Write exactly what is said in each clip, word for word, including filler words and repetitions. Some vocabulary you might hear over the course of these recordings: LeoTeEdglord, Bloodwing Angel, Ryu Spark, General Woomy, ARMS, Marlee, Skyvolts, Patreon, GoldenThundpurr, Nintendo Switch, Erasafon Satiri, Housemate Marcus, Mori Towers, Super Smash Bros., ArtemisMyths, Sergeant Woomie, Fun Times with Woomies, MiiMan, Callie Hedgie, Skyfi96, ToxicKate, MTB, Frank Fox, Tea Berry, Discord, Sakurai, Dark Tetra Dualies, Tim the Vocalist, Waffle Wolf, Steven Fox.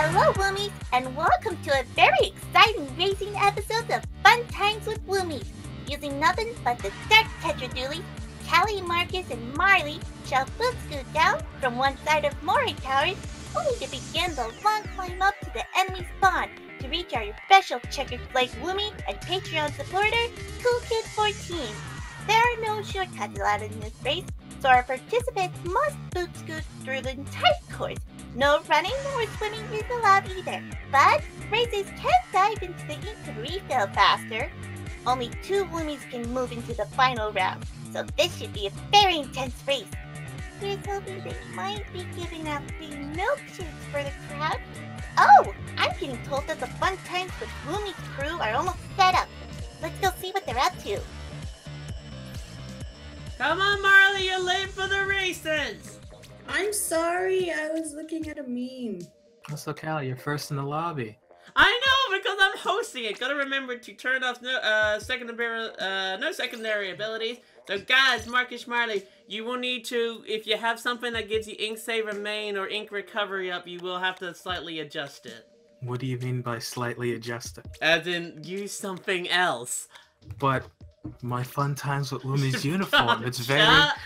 Hello, Woomies, and welcome to a very exciting racing episode of Fun Times with Woomies. Using nothing but the Dark Tetra Dualies, Callie, Marcus, and Marley shall both scoot down from one side of Mori Towers, only to begin the long climb up to the enemy spawn to reach our special checkered flag Woomy and Patreon supporter, Cool Kid fourteen. There are no shortcuts allowed in this race, so our participants must boot scoot through the entire course. No running or swimming is allowed either, but racers can dive into the ink to refill faster. Only two Woomies can move into the final round, so this should be a very intense race. Here's hoping they might be giving out free milkshakes for the crowd. Oh, I'm getting told that the Fun Times with Woomies crew are almost set up. Let's go see what they're up to. Come on, Marley, you're late for the races! I'm sorry, I was looking at a meme. Also, Cal, you're first in the lobby. I know, because I'm hosting it. Gotta remember to turn off no, uh, secondary, uh, no secondary abilities. So guys, Marcus, Marley, you will need to, if you have something that gives you Ink Save Remain or Ink Recovery up, you will have to slightly adjust it. What do you mean by slightly adjust it? As in, use something else. But... my Fun Times with Woomie's uniform. It's very... Shut,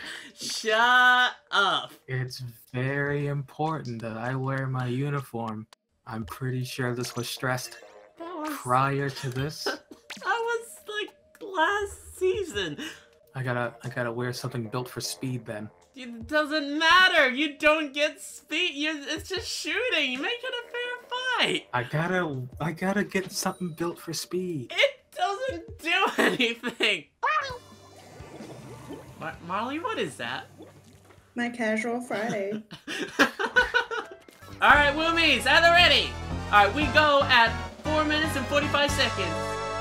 shut up. It's very important that I wear my uniform. I'm pretty sure this was stressed was... prior to this. That was like last season. I gotta, I gotta wear something built for speed then. It doesn't matter. You don't get speed. You're, it's just shooting. You make it a fair fight. I gotta, I gotta get something built for speed. It doesn't do anything. Mar Marley, what is that? My casual Friday. Alright, Woomies, are they ready? Alright, we go at four minutes and forty-five seconds.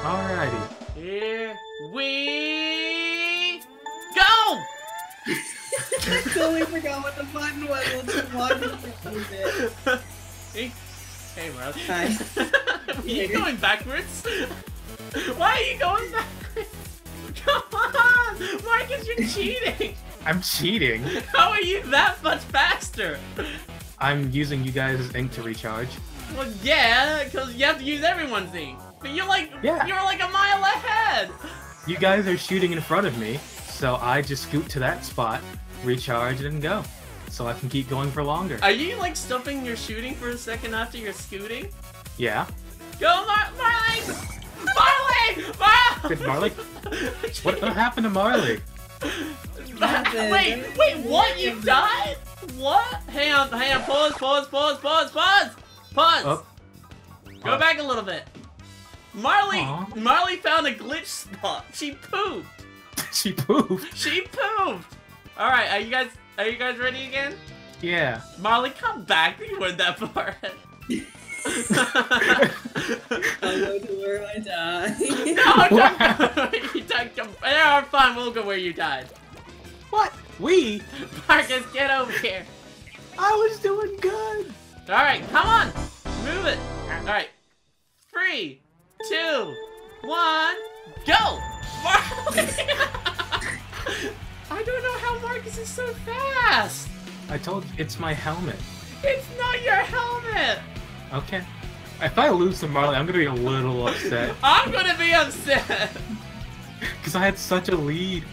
Alrighty. Here we go! I totally forgot what the button was. We'll hey, hey, Marley. Hi. Are you going backwards? Why are you going backwards? Come on! Marcus, you're cheating! I'm cheating? How are you that much faster? I'm using you guys' ink to recharge. Well, yeah, because you have to use everyone's ink. But you're like, yeah. You're like a mile ahead! You guys are shooting in front of me, so I just scoot to that spot, recharge, and go. So I can keep going for longer. Are you like stuffing your shooting for a second after you're scooting? Yeah. Go, Mar Marley! Marley! Marley! Did Marley? What happened to Marley? Wait, wait, what? You died? What? Hang on, hang on, pause, pause, pause, pause, pause! Pause! Oh. Go oh. back a little bit. Marley, aww. Marley found a glitch spot. She pooped. She pooped? She pooped! Alright, are you guys, are you guys ready again? Yeah. Marley, come back. You weren't that far ahead. I go to where I die. No, don't go where you died. They're fine, we'll go where you died. What? We? Marcus, get over here. I was doing good. Alright, come on. Move it. Alright. Three, two, one, go! Marley! I don't know how Marcus is so fast. I told you, it's my helmet. It's not your helmet! Okay. If I lose to Marley, I'm gonna be a little upset. I'm gonna be upset! Because I had such a lead.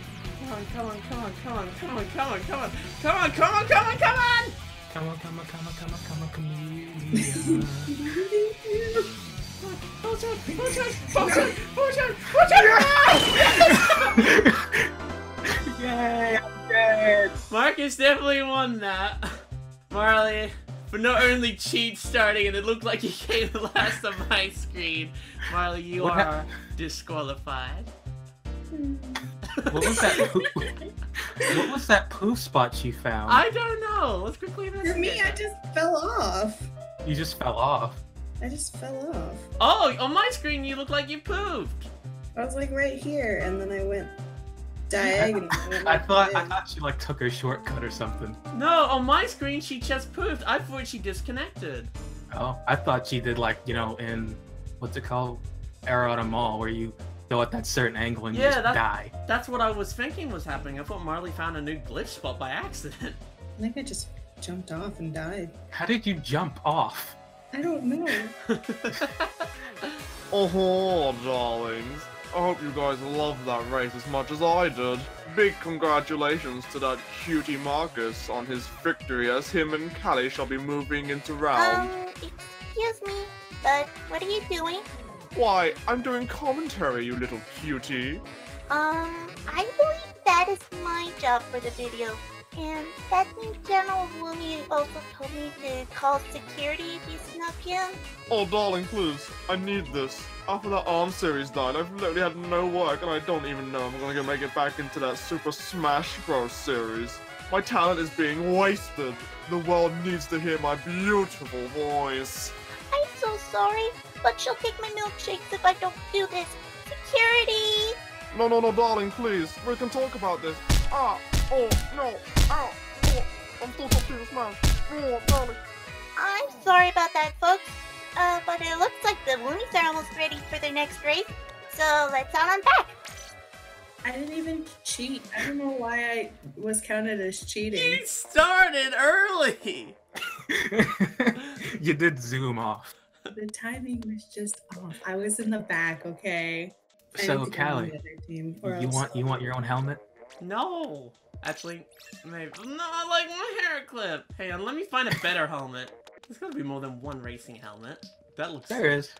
Come on, come on, come on, come on, come on, come on, come on, come on, come on, come on, come on! Come on, come on, come on, come on, come on, come on, Full charge, full charge, full charge, full charge, full charge! Yay, I'm dead! Marcus definitely won that. Marley... but not only cheat starting, and it looked like you came last on my screen. Marley, you what are disqualified. What was that? Poof? What was that poof spot she found? I don't know. Let's quickly investigate. For me, I just fell off. You just fell off. I just fell off. Oh, on my screen, you look like you pooped. I was like right here, and then I went. Diagonal. I thought I thought she like took her shortcut or something. No, on my screen she just pooped. I thought she disconnected. Oh, I thought she did like, you know, in what's it called, Arrow at a Mall, where you go at that certain angle and yeah, you just that's, die. That's what I was thinking was happening. I thought Marley found a new glitch spot by accident. I think I just jumped off and died. How did you jump off? I don't know. Oh, darlings. I hope you guys loved that race as much as I did. Big congratulations to that cutie Marcus on his victory, as him and Callie shall be moving into round. Um, excuse me, but what are you doing? Why, I'm doing commentary, you little cutie. Um, I believe that is my job for the video. And that means General Woomy also told me to call security if you snuck in. Oh, darling, please. I need this. After that ARMS series died, I've literally had no work, and I don't even know if I'm going to make it back into that Super Smash Bros. Series. My talent is being wasted. The world needs to hear my beautiful voice. I'm so sorry, but she'll take my milkshakes if I don't do this. Security! No, no, no, darling, please. We can talk about this. Ah! Oh, no! Ow! Oh, I'm still talking to Smash! Oh, darling! I'm sorry about that, folks. Uh, but it looks like the Woomies are almost ready for their next race, so let's all unpack! I didn't even cheat. I don't know why I was counted as cheating. You started early! You did zoom off. The timing was just off. I was in the back, okay? I so, Callie, team, you, want, you want your own helmet? No! Actually, maybe. No, I like my hair clip. Hey, let me find a better helmet. There's gotta be more than one racing helmet. That looks. There is.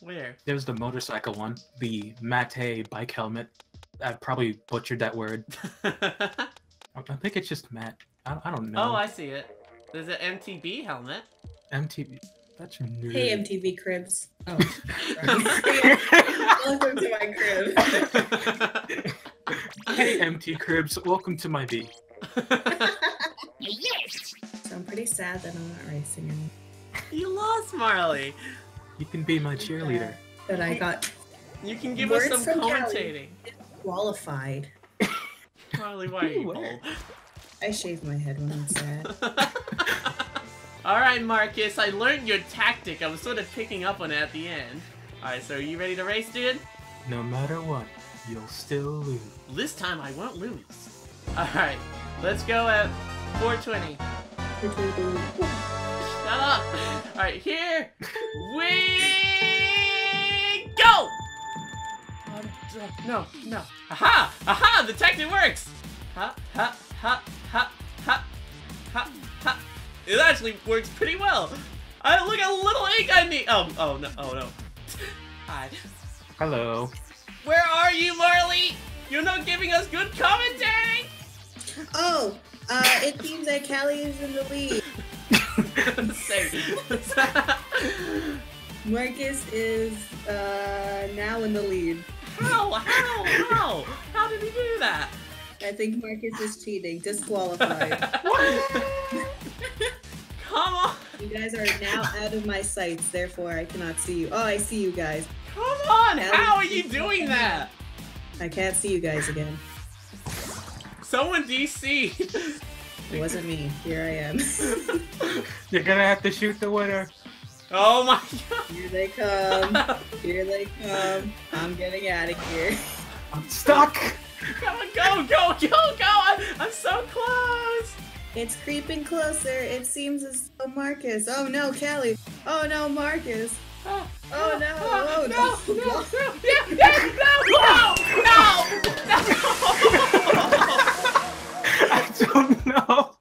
Where? There's the motorcycle one, the matte bike helmet. I probably butchered that word. I think it's just matte. I, I don't know. Oh, I see it. There's an M T B helmet. M T B. That's new. Hey, M T B Cribs. Oh. Welcome to my crib. Hey, M T Cribs, welcome to my B. Yes. So I'm pretty sad that I'm not racing anymore. You lost, Marley. You can be my cheerleader. That I got. You can give Words us some commentating. Qualified. Marley, why are you bald? I shave my head when I'm sad. All right, Marcus, I learned your tactic. I was sort of picking up on it at the end. All right, so are you ready to race, dude? No matter what. You'll still lose. This time I won't lose. Alright, let's go at four twenty. Shut up! Alright, here we go! Um, no, no. Aha! Aha! The tactic works! Ha, ha, ha, ha, ha, ha, ha. It actually works pretty well. I look at little ink I need. Oh, oh, no, oh, no. Hi. Hello. Where are you, Marley? You're not giving us good commentary! Oh, uh, it seems that Callie is in the lead. Marcus is uh, now in the lead. How? How? How? How did he do that? I think Marcus is cheating. Disqualified. What? Come on! You guys are now out of my sights, therefore I cannot see you. Oh, I see you guys. Come on! How are you doing that? I can't see you guys again. Someone D C! It wasn't me. Here I am. You're gonna have to shoot the winner. Oh my god! Here they come. Here they come. I'm getting out of here. I'm stuck! Come on, go, go, go, go! I'm, I'm so close! It's creeping closer. It seems as though Marcus. Oh no, Callie. Oh no, Marcus. Oh, oh no! Oh no! No! No! No! Yeah, yeah, no! No! No! No! I don't know.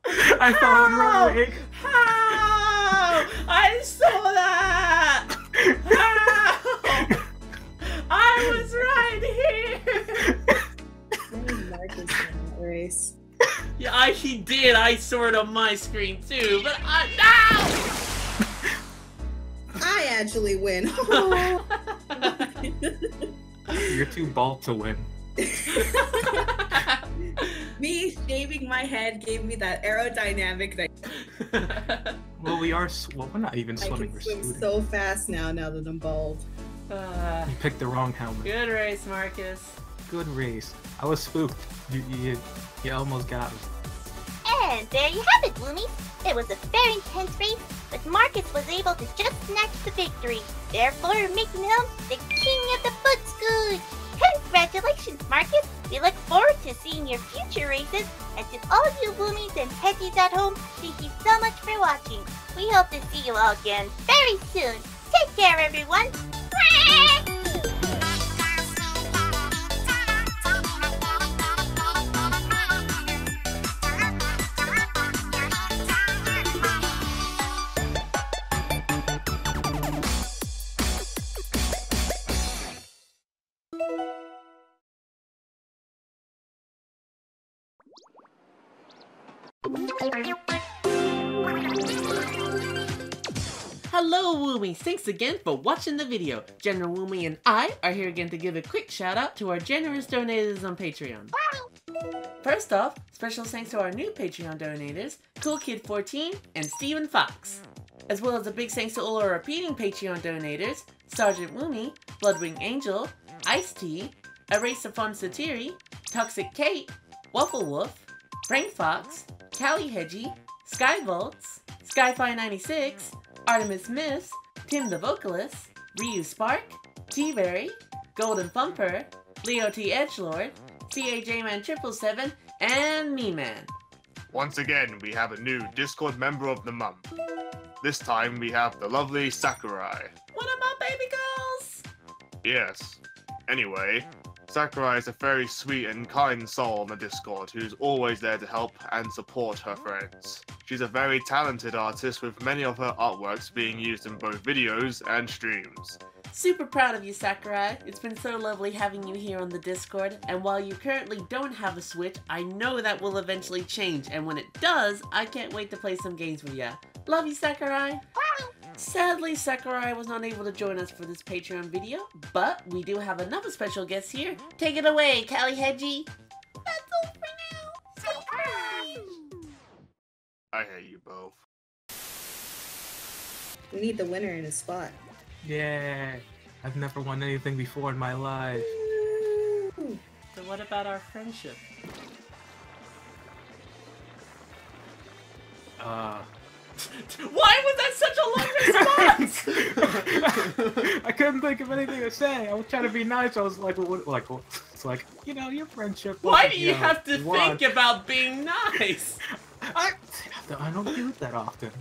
I fell in wrong. How? I saw that. How? I was right here. Marcus in the race. Yeah, I, he did. I saw it on my screen too, but I no. I actually win. Oh. You're too bald to win. Me shaving my head gave me that aerodynamic thing. Well, we are. Well, we're not even swimming. I can swim students. so fast now. Now that I'm bald. Uh, you picked the wrong helmet. Good race, Marcus. Good race. I was spooked. You, you, you almost got me. And there you have it, Woomy. It was a very intense race, but Marcus was able to just snatch the victory, therefore making him the king of the foot scoot. Congratulations, Marcus! We look forward to seeing your future races, and to all of you Woomies and Hedgies at home, thank you so much for watching. We hope to see you all again very soon. Take care, everyone. Hello Woomies, thanks again for watching the video. General Woomy and I are here again to give a quick shout out to our generous donators on Patreon. First off, special thanks to our new Patreon donators, Cool Kid fourteen and Steven Fox. As well as a big thanks to all our repeating Patreon donators, Sergeant Woomie, Bloodwing Angel, Ice-T, Erasafon Satiri, ToxicKate, Waffle Wolf, Frank Fox, Callie Hedgie, Skyvolts, Skyfi ninety-six, ArtemisMyths, Tim the Vocalist, Ryu Spark, Tea Berry, GoldenThundpurr, LeoTeEdglord, C A J Man seven seven seven, and MiiMan. Once again, we have a new Discord member of the month. This time we have the lovely Sakurai. One of my baby girls! Yes. Anyway, Sakurai is a very sweet and kind soul on the Discord who's always there to help and support her friends. She's a very talented artist with many of her artworks being used in both videos and streams. Super proud of you, Sakurai. It's been so lovely having you here on the Discord, and while you currently don't have a Switch, I know that will eventually change, and when it does, I can't wait to play some games with ya. Love you, Sakurai! Sadly, Sakurai was not able to join us for this Patreon video, but we do have another special guest here. Take it away, Callie Hedgie! That's all for now! So kind! I hate you both. We need the winner in his spot. Yeah! I've never won anything before in my life. Ooh. So what about our friendship? Uh... Why was that such a long response? I couldn't think of anything to say. I was trying to be nice. I was like, well, what, like, well, it's like, you know, your friendship. Why do you know, have to what? think about being nice? I, I don't do it that often.